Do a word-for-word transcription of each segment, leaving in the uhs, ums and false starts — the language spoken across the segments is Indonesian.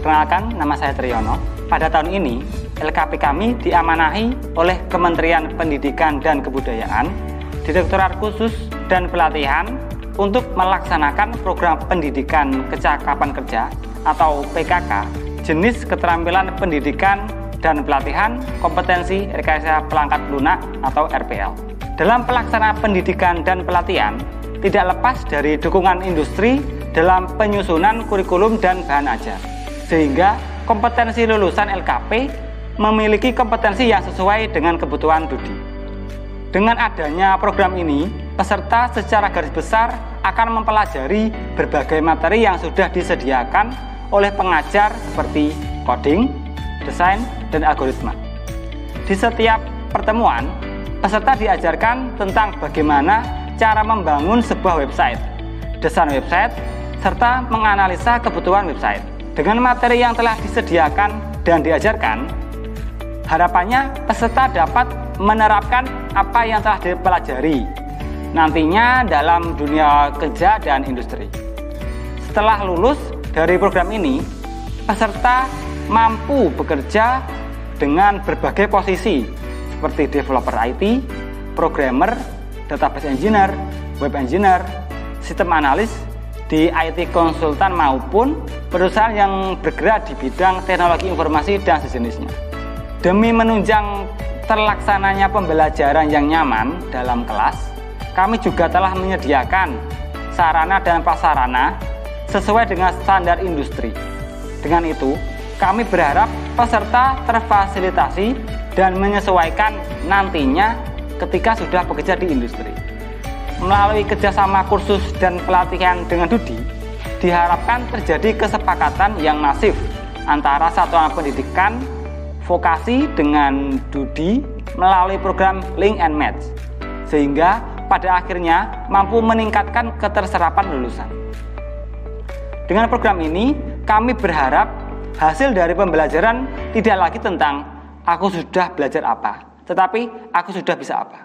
Perkenalkan, nama saya Triyono. Pada tahun ini, L K P kami diamanahi oleh Kementerian Pendidikan dan Kebudayaan, Direktorat Kursus dan Pelatihan untuk melaksanakan program pendidikan kecakapan kerja atau P K K, jenis keterampilan pendidikan dan pelatihan kompetensi rekayasa pelangkat lunak atau R P L. Dalam pelaksanaan pendidikan dan pelatihan, tidak lepas dari dukungan industri dalam penyusunan kurikulum dan bahan ajar, sehingga kompetensi lulusan L K P memiliki kompetensi yang sesuai dengan kebutuhan D U D I. Dengan adanya program ini, peserta secara garis besar akan mempelajari berbagai materi yang sudah disediakan oleh pengajar seperti coding, desain, dan algoritma. Di setiap pertemuan, peserta diajarkan tentang bagaimana cara membangun sebuah website, desain website, serta menganalisa kebutuhan website. Dengan materi yang telah disediakan dan diajarkan, harapannya peserta dapat menerapkan apa yang telah dipelajari nantinya dalam dunia kerja dan industri. Setelah lulus dari program ini, peserta mampu bekerja dengan berbagai posisi seperti developer I T, programmer, database engineer, web engineer, sistem analis, di I T konsultan maupun perusahaan yang bergerak di bidang teknologi informasi dan sejenisnya. Demi menunjang terlaksananya pembelajaran yang nyaman dalam kelas, kami juga telah menyediakan sarana dan prasarana sesuai dengan standar industri. Dengan itu, kami berharap peserta terfasilitasi dan menyesuaikan nantinya ketika sudah bekerja di industri. Melalui kerjasama kursus dan pelatihan dengan D U D I, diharapkan terjadi kesepakatan yang masif antara satuan pendidikan vokasi dengan D U D I melalui program Link and Match, sehingga pada akhirnya mampu meningkatkan keterserapan lulusan. Dengan program ini, kami berharap hasil dari pembelajaran tidak lagi tentang aku sudah belajar apa, tetapi aku sudah bisa apa.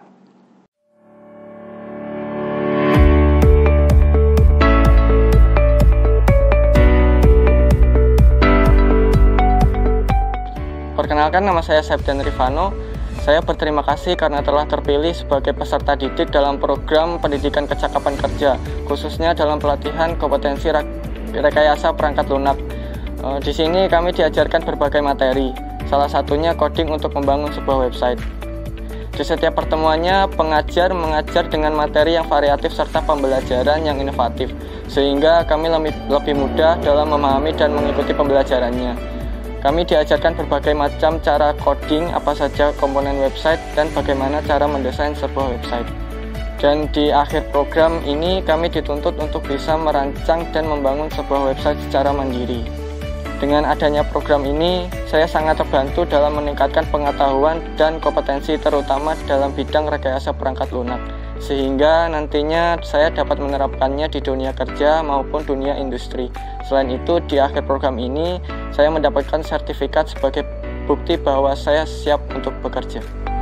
Perkenalkan, nama saya Septian Rifano. Saya berterima kasih karena telah terpilih sebagai peserta didik dalam program pendidikan kecakapan kerja, khususnya dalam pelatihan kompetensi rekayasa perangkat lunak. Di sini kami diajarkan berbagai materi, salah satunya coding untuk membangun sebuah website. Di setiap pertemuannya, pengajar mengajar dengan materi yang variatif serta pembelajaran yang inovatif, sehingga kami lebih mudah dalam memahami dan mengikuti pembelajarannya. Kami diajarkan berbagai macam cara coding, apa saja komponen website, dan bagaimana cara mendesain sebuah website. Dan di akhir program ini, kami dituntut untuk bisa merancang dan membangun sebuah website secara mandiri. Dengan adanya program ini, saya sangat terbantu dalam meningkatkan pengetahuan dan kompetensi terutama dalam bidang rekayasa perangkat lunak, sehingga nantinya saya dapat menerapkannya di dunia kerja maupun dunia industri. Selain itu, di akhir program ini, saya mendapatkan sertifikat sebagai bukti bahwa saya siap untuk bekerja.